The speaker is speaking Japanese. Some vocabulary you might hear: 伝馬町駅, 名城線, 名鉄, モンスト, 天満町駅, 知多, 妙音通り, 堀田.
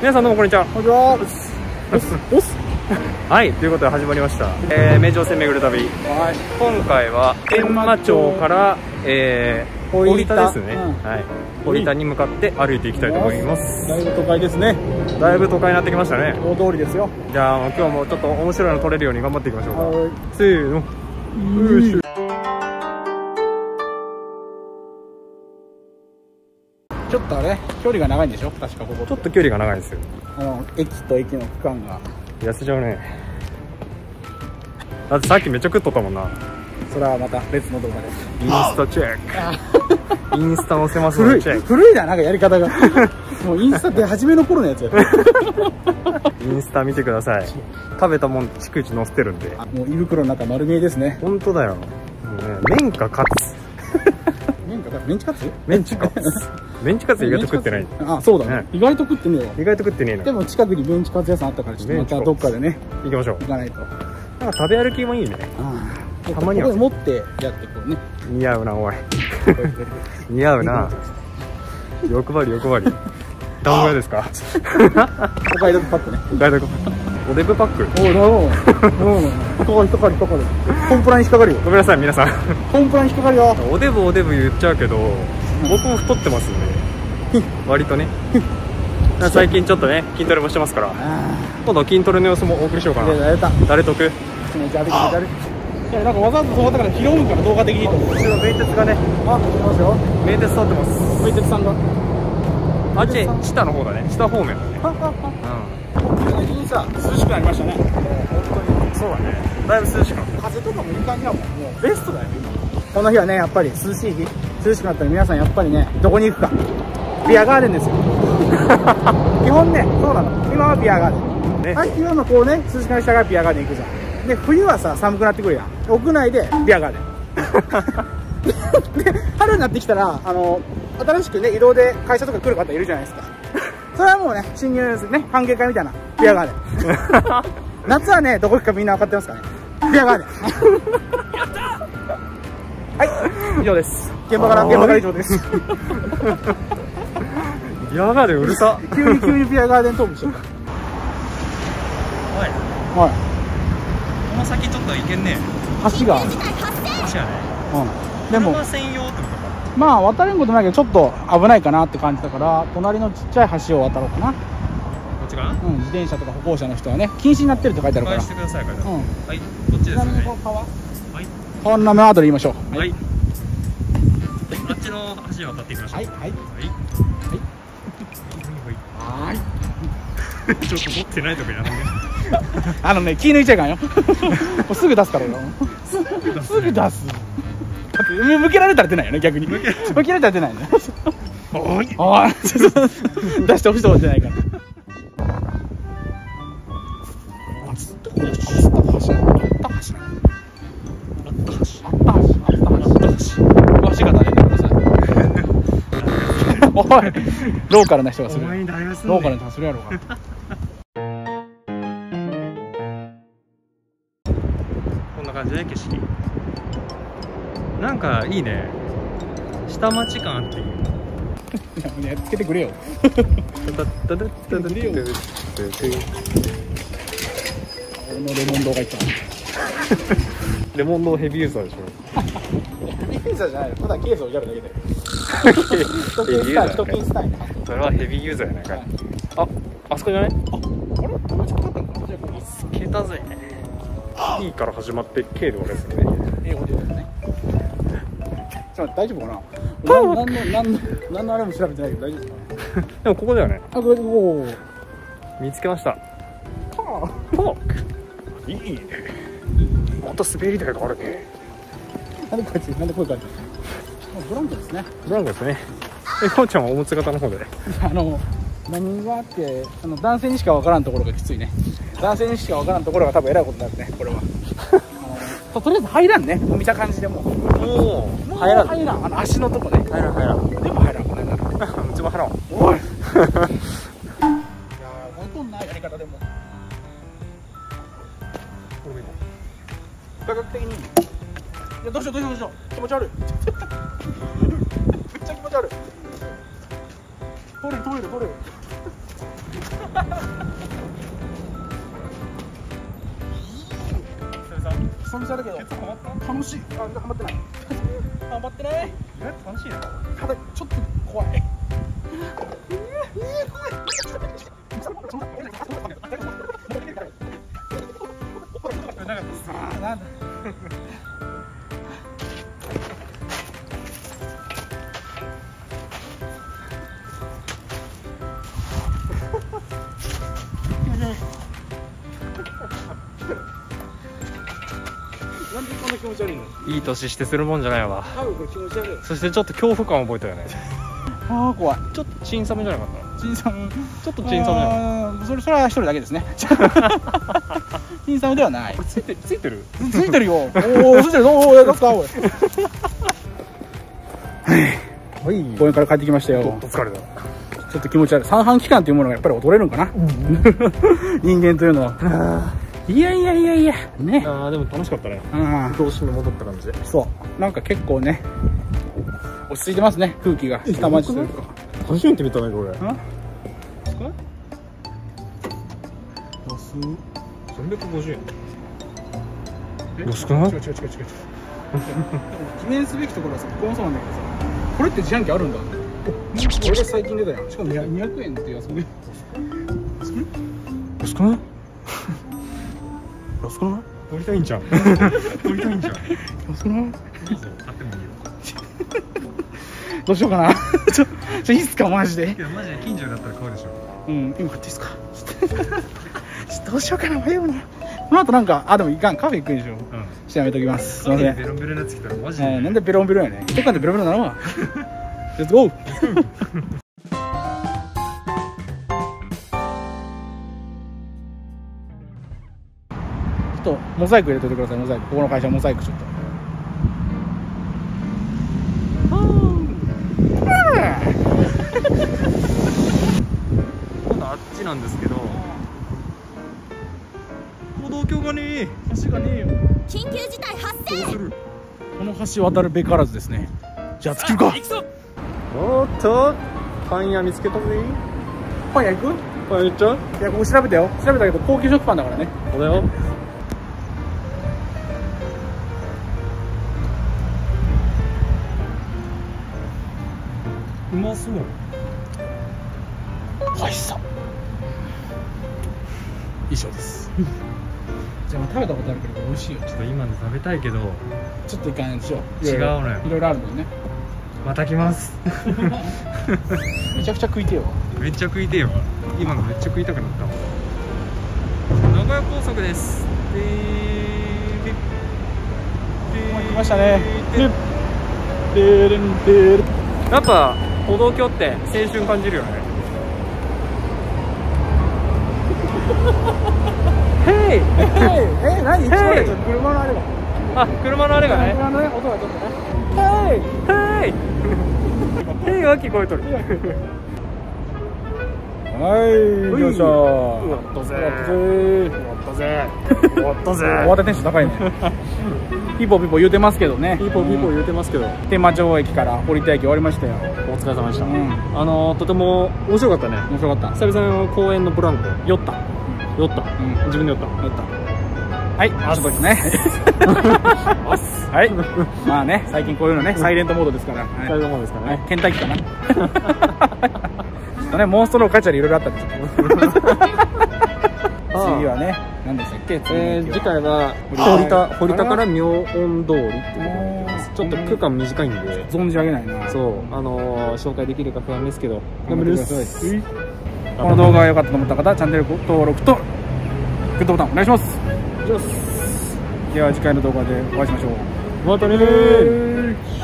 皆さんどうもこんにちは。こんにちは。はい、ということで始まりました。名城線巡る旅。今回は伝馬町から堀田ですね。はい。堀田に向かって歩いていきたいと思います。だいぶ都会ですね。だいぶ都会になってきましたね。大通りですよ。じゃあ今日もちょっと面白いの撮れるように頑張っていきましょうか。せーの。ちょっとあれ距離が長いんでしょ、確かここ。ちょっと距離が長いですよ。駅と駅の区間が。痩せちゃうね。だってさっきめっちゃ食っとったもんな。それはまた別の動画です。インスタチェック。インスタ載せますね。古いな、なんかやり方が。もうインスタって初めの頃のやつや。インスタ見てください。食べたもん逐一載せてるんで。もう胃袋の中丸見えですね。本当だよ。もうね、麺かカツ。メンチカツ？メンチカツ。メンチカツ意外と食ってない。あ、そうだね。意外と食ってねえよ。意外と食ってねえな。でも近くにメンチカツ屋さんあったから、ちょっとまたどっかでね。行きましょう。行かないと。なんか食べ歩きもいいね。たまには。これ持ってやってこうね。似合うな、おい。似合うな。欲張り欲張り。団子屋ですか？お買い得パックね。お買い得パック。おデブパック。おお、引っかかる。コンプラに引っかかるよ。ごめんなさい、皆さん。コンプラに引っかかるよ。おデブ言っちゃうけど、僕も太ってますんで。割とね。最近ちょっとね、筋トレもしてますから。今度筋トレの様子もお送りしようかな。誰得？いや、なんかわざとそうだったから拾うんから、動画的に。後ろ名鉄がね。あ、来ますよ。名鉄通ってます。名鉄さんが。あっち、知多の方だね。知多方面だね。さ涼しくなりましたね。もう本当にそうだね。だいぶ涼しくなった。風とかもいい感じだもん。もうベストだよ今。この日はね、やっぱり涼しい日、涼しくなったら皆さんやっぱりね、どこに行くか、ビアガーデンですよ。基本ね、そうなの。今はビアガーデン。はい、今のこうね、涼しくなりしたからビアガーデン行くじゃん。で、冬はさ寒くなってくるやん。屋内でビアガーデン。で、春になってきたら新しくね移動で会社とか来る方いるじゃないですか。それはもうね、新入ですね、歓迎会みたいな、ビアガーデン。夏はね、どこ行くかみんな分かってますかね。ビアガーデン。やったはい、以上です。現場から以上です。ビアガーデンうるさ。急にビアガーデントークしようか。はい。この先ちょっと行けんね。橋がある。橋がね。うん。でも。車専用ってことか。まあ渡れんことないけどちょっと危ないかなって感じだから、隣のちっちゃい橋を渡ろうかな。こっちかな。うん、自転車とか歩行者の人はね禁止になってるって書いてあるから、警戒してください。はい、こっちですね。ちなみにこの川の名前は後で言いましょう。はい、あっちの橋を渡っていきましょう。はいはいはいはい。ちょっと持ってないとこやんね。気抜いちゃいかんよ。すぐ出すからよ。すぐ出す。向けられたら出ないよね、逆に。向けられたら出ないね。おいおい。出してほしいと思ってないから。あった橋。足が垂れてください。おい、ローカルな人がする。ローカルな人がするやろうか。こんな感じで景色。なんかいいね、下町感あっていい。やっつけてくれよ。俺のレモン堂がいた。レモン堂ヘビーユーザーでしょ。ヘビーユーザーじゃないよ、ただケースをやるだけだよ。それはヘビーユーザーやないか。あ、あそこじゃない？あれ？もうちょっと見つけたぜ。E から始まって K で終わるやつね。英語で言うとね。大丈夫かな。何のあれも調べてないけど大丈夫ですか。でもここだよね。あ、ここ見つけました。いいね。また滑り台があるね。なんでこいつ。ブランコですね。こうちゃんはおむつ型の方で。何があって男性にしかわからんところがきついね。男性にしかわからんところが多分えらいことになるね、これは。とりあえず入らんね、もう見た感じでももう入らん、足のとこね、入らん、でも入らん、これならうちも入らん、おい。いや、もうとんないやり方でも科学的に。いや、どうしよう、気持ち悪い。めっちゃ気持ち悪い。取れる。久々だけど楽しい。あ、ハマってない。ハマってない。意外と楽しいね。ただちょっと怖い。なんだ。なんでこんな気持ち悪いの？いい年してするもんじゃないわ。気持ち悪い。そしてちょっと恐怖感覚えたよね。ああ怖い。ちょっとチンサムじゃなかったの？チンサム。ちょっとチンサムじゃなかった。それは一人だけですね。チンサムではない。ついてる？ついてるよ。おおついてる。おおやったおい。はい。公園から帰ってきましたよ。ちょっと疲れた。ちょっと気持ち悪い。三半規管というものがやっぱり衰えるんかな。人間というのは。いやいやいやいやね。ああでも楽しかったね。童心に戻った感じで。そう。なんか結構ね落ち着いてますね、空気が。下町というか。初めて見たねこれ。350円。安くない？違う違う違う違う。記念すべきところはさ、ここもそうなんだけどさ、これって自販機あるんだ。これが最近出たよ。しかも200円って安くね。安くない？安くない？乗りたいんじゃん。乗りたいんじゃん。安くない？いいぞ、買ってもいいよ。どうしようかな。ちょいいっすかマジで。いやマジで近所だったら買うでしょ。うん、今買っていいっすか。ちょっとどうしようかな迷うな。この後なんかでもいかん、カフェ行くんでしょ。うん。ちょっとやめときます。すみません。ベロンベロンなやつ来たらマジで。なんでベロンベロンやね。どっかでベロンベロンなのは。レッツゴー。ちょっとモザイク入れといてください。モザイク、ここの会社モザイクちょっと。今度あっちなんですけど。歩道橋がねえ、橋がねえよ。緊急事態発生。この橋渡るべからずですね。じゃあ突きるか。おっと、パン屋見つけたぜ。パン屋行く？パン屋行っちゃう？いや、ここ調べたよ。調べたけど高級食パンだからね。これよ。うまそう。美味しそう。以上です。じゃあ食べたことあるけど美味しいよ。ちょっと今の食べたいけどちょっといかないでしょ。違うのよ。いろいろあるもんね。また来ます。めちゃくちゃ食いてよ。めっちゃ食いてよ。今のめっちゃ食いたくなった。名古屋高速です。来ましたね。やっぱ歩道橋って青春感じるよね。ヘイえ、何？一応ね、車のあれが。あ、車のあれがね。車のね、音がちょっとね。ヘイヘイヘイは聞こえとる。はい、よいしょ。終わったぜ。終わったぜ。終わったテンション高いね。ピポピポ言うてますけどね。ピポピポ言うてますけど、天満町駅から降りた駅終わりましたよ。お疲れ様でした。とても面白かったね。面白かった。久々の公園のブランコ。酔った。酔った。自分で酔った。酔った。はい。あそこですね。はい。まあね、最近こういうのね、サイレントモードですから。サイレントモードですからね。ケンタッキーかな。ちょっとね、モンストローガチャでいろいろあったんですけど。次はね。何でしたっけ？次回は堀田から妙音通りっていうことです。ちょっと区間短いんで存じ上げないな。そう紹介できるか不安ですけど頑張ってください。この動画が良かったと思った方はチャンネル登録とグッドボタンお願いします。では次回の動画でお会いしましょう。またねー。